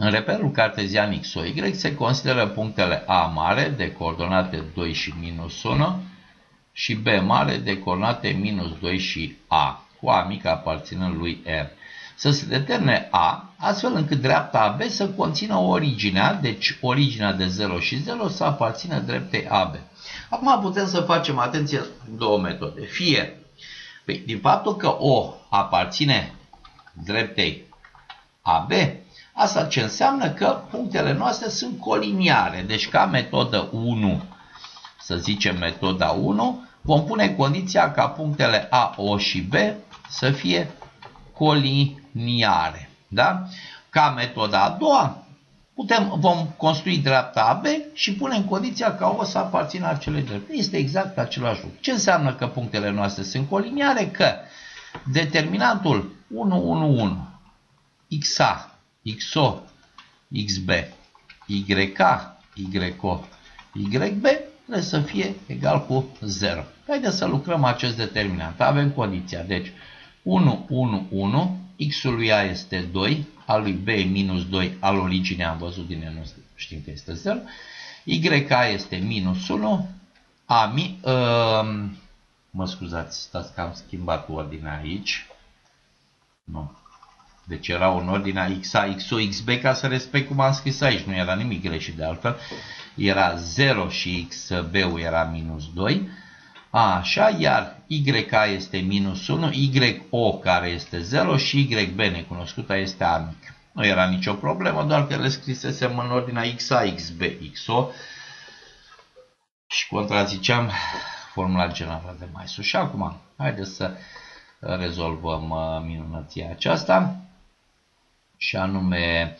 În reperul cartezian XY se consideră punctele A mare de coordonate 2 și minus 1 și B mare de coordonate minus 2 și A, cu A mică aparținând lui R. Să se deterne A, astfel încât dreapta AB să conțină originea, deci originea de 0 și 0 să aparțină dreptei AB. Acum putem să facem, atenție, două metode. Fie din faptul că O aparține dreptei AB, asta ce înseamnă că punctele noastre sunt coliniare. Deci ca metodă 1, să zicem metoda 1, vom pune condiția ca punctele A, O și B să fie coliniare. Da? Ca metoda a doua, vom construi dreapta AB și punem condiția ca O să aparțină acelei drepte. Este exact același lucru. Ce înseamnă că punctele noastre sunt coliniare? Că determinantul 1, 1, 1, XA, XO, XB, YK, YO, YB trebuie să fie egal cu 0. Haideți să lucrăm acest determinant. Avem condiția. Deci 1, 1, 1, X-ul lui A este 2, al lui B e minus 2, al originei am văzut din el, nu știm că este 0, YK este minus 1, mă scuzați, stați că am schimbat ordinea aici. Nu. Deci erau în ordinea XA, XO, XB, ca să respect cum am scris aici. Nu era nimic greșit de altfel. Era 0 și XB-ul era minus 2. Așa, iar YK este minus 1, YO care este 0 și YB necunoscuta este A mic. Nu era nicio problemă, doar că le scrisesem în ordinea XA, XB, XO și contraziceam formula generală de mai sus. Și acum, haideți să rezolvăm minunăția aceasta. Și anume,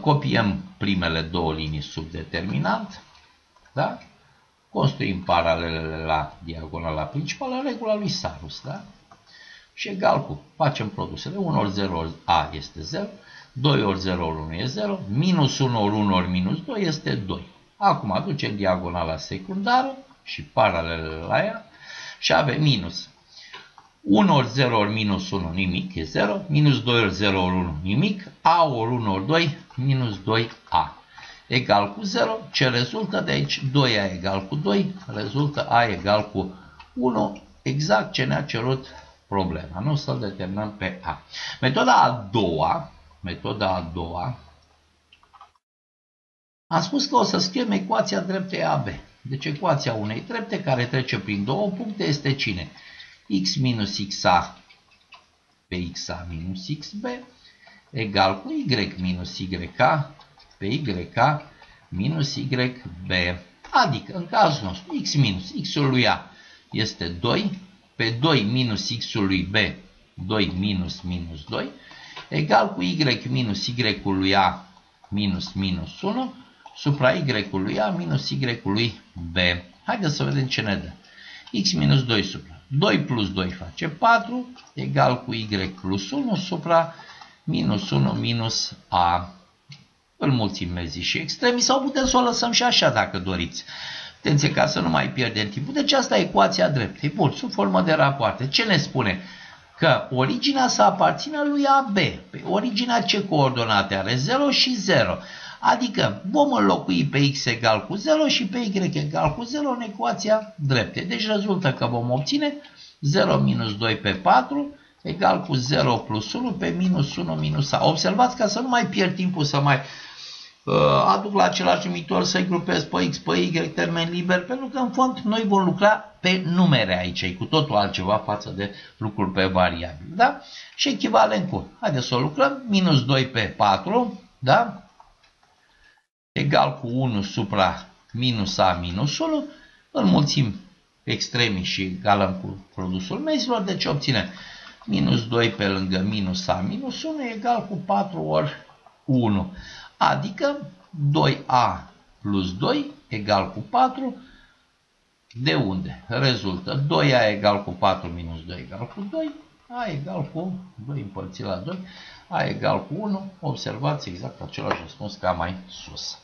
copiem primele două linii sub determinant, da? Construim paralelele la diagonala principală, regula lui Sarus, da? Și egal cu, facem produsele, 1 ori 0 ori A este 0, 2 ori 0 ori 1 este 0, minus 1 ori 1 ori minus 2 este 2. Acum aducem diagonala secundară și paralelele la ea și avem minus 1 ori 0 ori minus 1, nimic, e 0, minus 2 ori 0 ori 1, nimic, A ori 1 ori 2, minus 2A. Egal cu 0, ce rezultă de aici? 2A egal cu 2, rezultă A egal cu 1, exact ce ne-a cerut problema. Nu să-l determinăm pe A. Metoda a doua, am spus că o să scriem ecuația dreptei AB. Deci ecuația unei drepte care trece prin două puncte este cine? X minus XA pe XA minus XB egal cu Y minus YK pe YK minus YB. Adică, în cazul nostru, X minus X-ul lui A este 2 pe 2 minus X-ul lui B, 2 minus minus 2, egal cu Y minus Y-ul lui A minus minus 1 supra Y-ul lui A minus Y-ul lui B. Haideți să vedem ce ne dă. X minus 2 supra 2 plus 2 face 4, egal cu Y plus 1 supra minus 1 minus A. Înmulțim mezii și extremii sau putem să o lăsăm și așa dacă doriți. Atenție ca să nu mai pierdem timpul. Deci asta e ecuația dreptei. Bun, sub formă de rapoarte. Ce ne spune? Că originea să aparțină lui AB. Pe originea ce coordonate are? 0 și 0. Adică vom înlocui pe X egal cu 0 și pe Y egal cu 0 în ecuația dreptei. Deci rezultă că vom obține 0 minus 2 pe 4 egal cu 0 plus 1 pe minus 1 minus A. Observați ca să nu mai pierd timpul să mai aduc la același numitor, să-i grupez pe X, pe Y, termen liber, pentru că în fond noi vom lucra pe numere aici, e cu totul altceva față de lucruri pe variabile. Da? Și echivalent cu, haideți să o lucrăm, minus 2 pe 4, da? Egal cu 1 supra minus A minus 1, înmulțim extremii și egalăm cu produsul mezilor, deci obținem minus 2 pe lângă minus A minus 1 egal cu 4 ori 1. Adică 2A plus 2 egal cu 4. De unde? Rezultă 2A egal cu 4 minus 2 egal cu 2. A egal cu 2 împărțit la 2. A egal cu 1. Observați exact același răspuns ca mai sus.